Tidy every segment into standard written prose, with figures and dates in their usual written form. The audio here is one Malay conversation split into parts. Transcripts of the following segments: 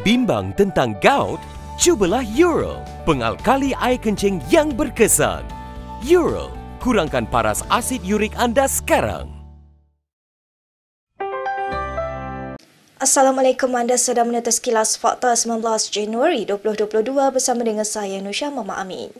Bimbang tentang gout? Cubalah Ural, pengalkali air kencing yang berkesan. Ural, kurangkan paras asid urik anda sekarang. Assalamualaikum, anda sedang menetes kilas Fakta 19 Januari 2022 bersama dengan saya Nusha Mama Amin.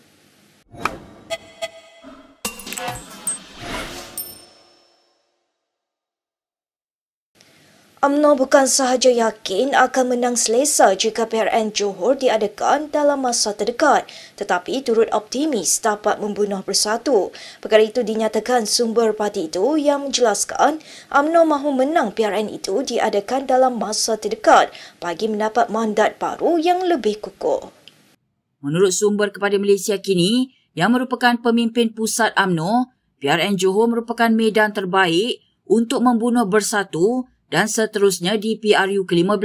UMNO bukan sahaja yakin akan menang selesa jika PRN Johor diadakan dalam masa terdekat, tetapi turut optimis dapat membunuh Bersatu. Perkara itu dinyatakan sumber parti itu yang menjelaskan UMNO mahu menang PRN itu diadakan dalam masa terdekat bagi mendapat mandat baru yang lebih kukuh. Menurut sumber kepada Malaysia Kini, yang merupakan pemimpin pusat UMNO, PRN Johor merupakan medan terbaik untuk membunuh Bersatu dan seterusnya di PRU ke-15.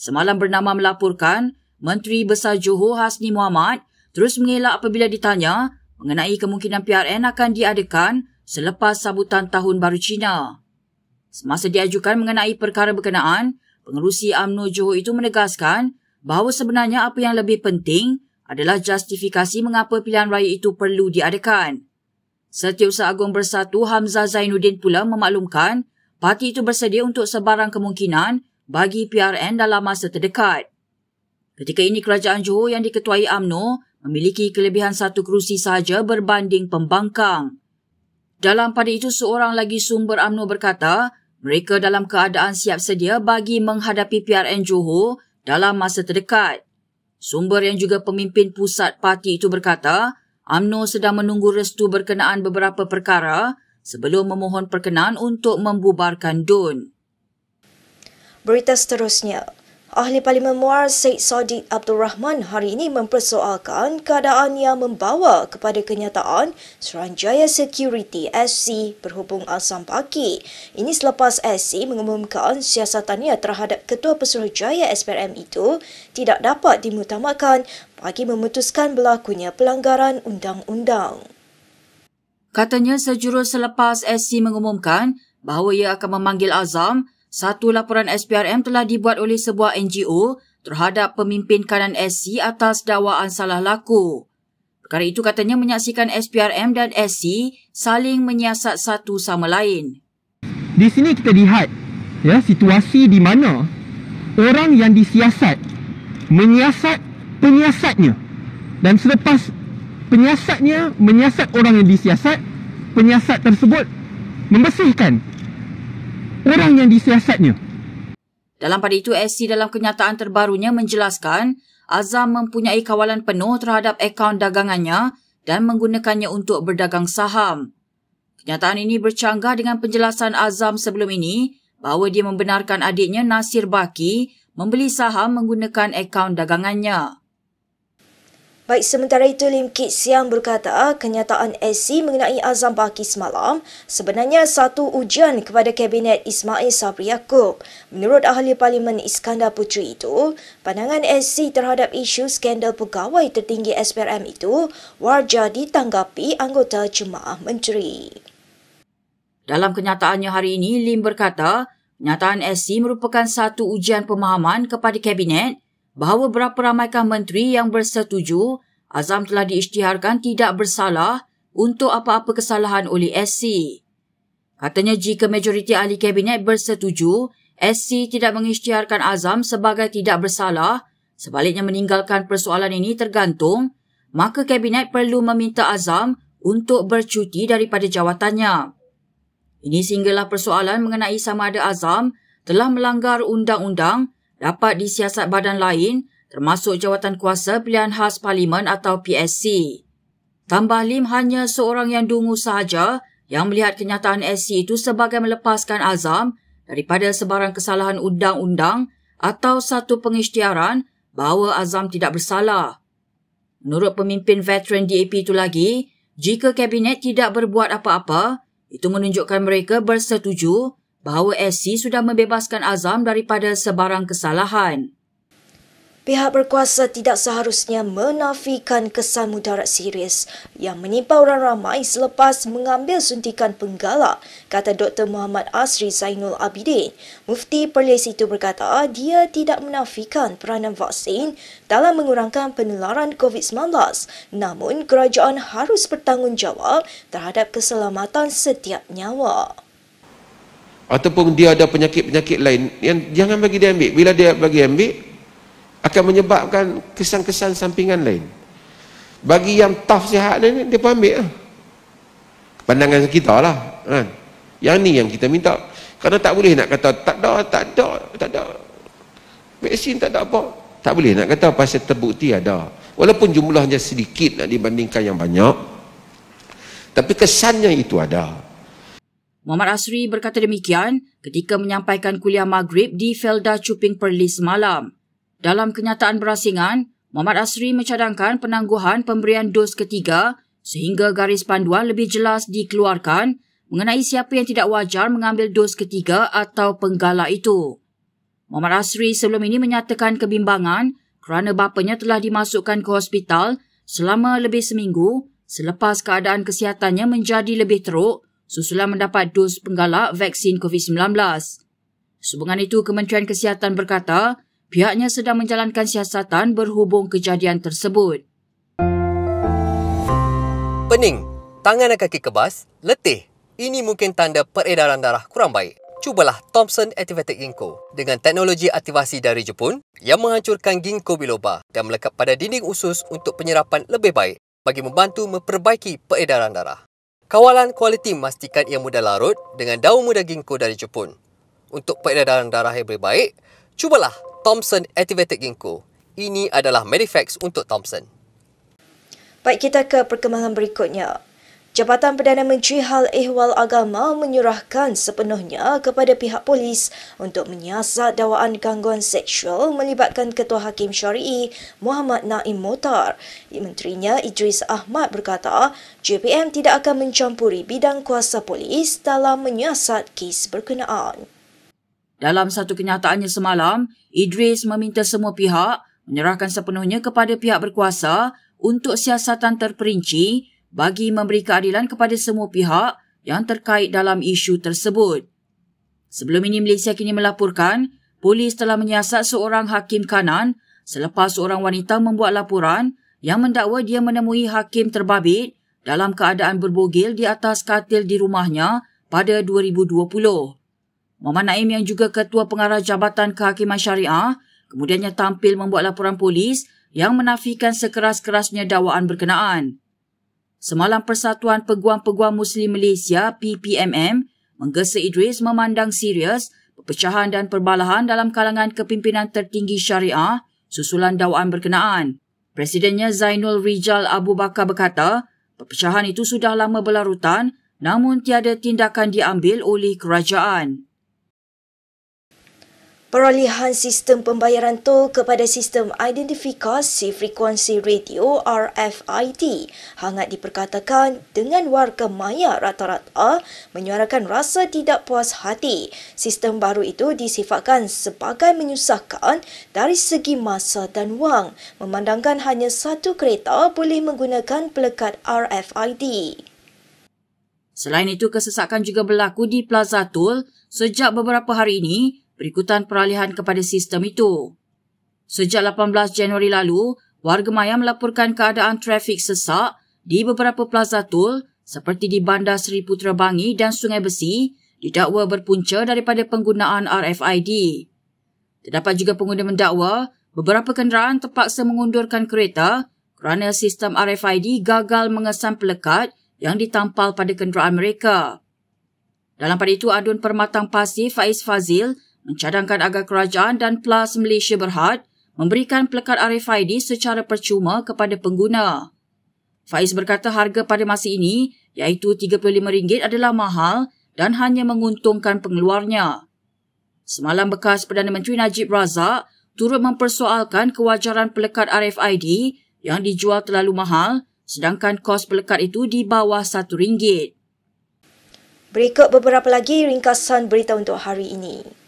Semalam bernama melaporkan, Menteri Besar Johor Hasni Muhammad terus mengelak apabila ditanya mengenai kemungkinan PRN akan diadakan selepas sambutan Tahun Baru Cina. Semasa diajukan mengenai perkara berkenaan, pengerusi UMNO Johor itu menegaskan bahawa sebenarnya apa yang lebih penting adalah justifikasi mengapa pilihan raya itu perlu diadakan. Setiausaha Agung Bersatu Hamzah Zainuddin pula memaklumkan parti itu bersedia untuk sebarang kemungkinan bagi PRN dalam masa terdekat. Ketika ini, kerajaan Johor yang diketuai UMNO memiliki kelebihan satu kerusi sahaja berbanding pembangkang. Dalam pada itu, seorang lagi sumber UMNO berkata mereka dalam keadaan siap sedia bagi menghadapi PRN Johor dalam masa terdekat. Sumber yang juga pemimpin pusat parti itu berkata UMNO sedang menunggu restu berkenaan beberapa perkara sebelum memohon perkenan untuk membubarkan DUN. Berita seterusnya. Ahli Parlimen MUAR Syed Sadiq Abdul Rahman hari ini mempersoalkan keadaan yang membawa kepada kenyataan Suruhanjaya Security SC berhubung Azam Baki. Ini selepas SC mengumumkan siasatannya terhadap Ketua Pesuruhjaya SPRM itu tidak dapat dimutamakan bagi memutuskan berlakunya pelanggaran undang-undang. Katanya sejurus selepas SC mengumumkan bahawa ia akan memanggil Azam, satu laporan SPRM telah dibuat oleh sebuah NGO terhadap pemimpin kanan SC atas dakwaan salah laku. Perkara itu katanya menyaksikan SPRM dan SC saling menyiasat satu sama lain. Di sini kita lihat ya, situasi di mana orang yang disiasat menyiasat penyiasatnya, dan selepas penyiasatnya menyiasat orang yang disiasat, penyiasat tersebut membersihkan orang yang disiasatnya. Dalam pada itu, SC dalam kenyataan terbarunya menjelaskan Azam mempunyai kawalan penuh terhadap akaun dagangannya dan menggunakannya untuk berdagang saham. Kenyataan ini bercanggah dengan penjelasan Azam sebelum ini bahawa dia membenarkan adiknya Nasir Baki membeli saham menggunakan akaun dagangannya. Baik, sementara itu Lim Kit Siang berkata kenyataan SC mengenai Azam Baki semalam sebenarnya satu ujian kepada Kabinet Ismail Sabri Yaakob. Menurut Ahli Parlimen Iskandar Puteri itu, pandangan SC terhadap isu skandal pegawai tertinggi SPRM itu wajar ditanggapi anggota Jemaah Menteri. Dalam kenyataannya hari ini, Lim berkata kenyataan SC merupakan satu ujian pemahaman kepada Kabinet bahawa berapa ramaikah menteri yang bersetuju Azam telah diisytiharkan tidak bersalah untuk apa-apa kesalahan oleh SC. Katanya jika majoriti ahli kabinet bersetuju, SC tidak mengisytiharkan Azam sebagai tidak bersalah, sebaliknya meninggalkan persoalan ini tergantung, maka kabinet perlu meminta Azam untuk bercuti daripada jawatannya. Ini sehinggalah persoalan mengenai sama ada Azam telah melanggar undang-undang dapat disiasat badan lain termasuk jawatan kuasa pilihan khas parlimen atau PSC. Tambah Lim, hanya seorang yang dungu sahaja yang melihat kenyataan SC itu sebagai melepaskan Azam daripada sebarang kesalahan undang-undang atau satu pengisytiharan bahawa Azam tidak bersalah. Menurut pemimpin veteran DAP itu lagi, jika kabinet tidak berbuat apa-apa, itu menunjukkan mereka bersetuju bahawa SC sudah membebaskan Azam daripada sebarang kesalahan. Pihak berkuasa tidak seharusnya menafikan kesan mudarat serius yang menimpa orang ramai selepas mengambil suntikan penggalak, kata Dr. Mohamad Asri Zainul Abidin. Mufti Perlis itu berkata dia tidak menafikan peranan vaksin dalam mengurangkan penularan COVID-19, namun kerajaan harus bertanggungjawab terhadap keselamatan setiap nyawa. Ataupun dia ada penyakit-penyakit lain yang jangan bagi dia ambil. Bila dia bagi ambil akan menyebabkan kesan-kesan sampingan lain. Bagi yang tough sihat ni dia pun ambil lah. Pandangan kita lah kan? Yang ni yang kita minta. Kerana tak boleh nak kata tak ada vaksin, tak ada apa. Tak boleh nak kata pasal terbukti ada. Walaupun jumlahnya sedikit nak dibandingkan yang banyak, tapi kesannya itu ada. Mohamad Asri berkata demikian ketika menyampaikan kuliah maghrib di Felda Cuping Perlis semalam. Dalam kenyataan berasingan, Mohamad Asri mencadangkan penangguhan pemberian dos ketiga sehingga garis panduan lebih jelas dikeluarkan mengenai siapa yang tidak wajar mengambil dos ketiga atau penggalak itu. Mohamad Asri sebelum ini menyatakan kebimbangan kerana bapanya telah dimasukkan ke hospital selama lebih seminggu selepas keadaan kesihatannya menjadi lebih teruk susulan mendapat dos penggalak vaksin COVID-19. Sehubungan itu, Kementerian Kesihatan berkata pihaknya sedang menjalankan siasatan berhubung kejadian tersebut. Pening, tangan dan kaki kebas, letih. Ini mungkin tanda peredaran darah kurang baik. Cubalah Thompson Activated Ginkgo dengan teknologi aktivasi dari Jepun yang menghancurkan Ginkgo Biloba dan melekat pada dinding usus untuk penyerapan lebih baik bagi membantu memperbaiki peredaran darah. Kawalan kualiti memastikan ia mudah larut dengan daun muda ginkgo dari Jepun. Untuk peredaran darah yang lebih baik, cubalah Thompson Activated Ginkgo. Ini adalah Medifax untuk Thompson. Baik, kita ke perkembangan berikutnya. Jabatan Perdana Menteri Hal Ehwal Agama menyerahkan sepenuhnya kepada pihak polis untuk menyiasat dakwaan gangguan seksual melibatkan Ketua Hakim Syari'i Mohd Na'im Mokhtar. Menterinya Idris Ahmad berkata, JPM tidak akan mencampuri bidang kuasa polis dalam menyiasat kes berkenaan. Dalam satu kenyataannya semalam, Idris meminta semua pihak menyerahkan sepenuhnya kepada pihak berkuasa untuk siasatan terperinci bagi memberi keadilan kepada semua pihak yang terkait dalam isu tersebut. Sebelum ini, Malaysia Kini melaporkan polis telah menyiasat seorang hakim kanan selepas seorang wanita membuat laporan yang mendakwa dia menemui hakim terbabit dalam keadaan berbogil di atas katil di rumahnya pada 2020. Mohamad Naim yang juga Ketua Pengarah Jabatan Kehakiman Syariah kemudiannya tampil membuat laporan polis yang menafikan sekeras-kerasnya dakwaan berkenaan. Semalam Persatuan Peguam-Peguam Muslim Malaysia (PPMM) menggesa Idris memandang serius perpecahan dan perbalahan dalam kalangan kepimpinan tertinggi syariah susulan dakwaan berkenaan. Presidennya Zainul Rijal Abu Bakar berkata, perpecahan itu sudah lama berlarutan namun tiada tindakan diambil oleh kerajaan. Peralihan sistem pembayaran tol kepada sistem identifikasi frekuensi radio RFID hangat diperkatakan dengan warga maya rata-rata menyuarakan rasa tidak puas hati. Sistem baru itu disifatkan sebagai menyusahkan dari segi masa dan wang, memandangkan hanya satu kereta boleh menggunakan pelekat RFID. Selain itu, kesesakan juga berlaku di Plaza Tol sejak beberapa hari ini berikutan peralihan kepada sistem itu. Sejak 18 Januari lalu, warga maya melaporkan keadaan trafik sesak di beberapa plaza tol seperti di Bandar Seri Putra Bangi dan Sungai Besi didakwa berpunca daripada penggunaan RFID. Terdapat juga pengguna mendakwa beberapa kenderaan terpaksa mengundurkan kereta kerana sistem RFID gagal mengesan pelekat yang ditampal pada kenderaan mereka. Dalam pada itu, Adun Permatang Pasir Faiz Fazil mencadangkan agar kerajaan dan PLAS Malaysia Berhad memberikan pelekat RFID secara percuma kepada pengguna. Faiz berkata harga pada masa ini iaitu RM35 adalah mahal dan hanya menguntungkan pengeluarnya. Semalam bekas Perdana Menteri Najib Razak turut mempersoalkan kewajaran pelekat RFID yang dijual terlalu mahal sedangkan kos pelekat itu di bawah RM1. Berikut beberapa lagi ringkasan berita untuk hari ini.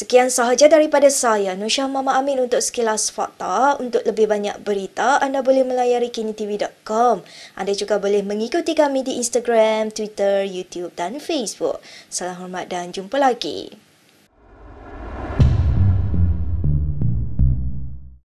Sekian sahaja daripada saya, Nusha Mama Amin untuk sekilas fakta. Untuk lebih banyak berita, anda boleh melayari kinitv.com. Anda juga boleh mengikuti kami di Instagram, Twitter, YouTube dan Facebook. Salam hormat dan jumpa lagi.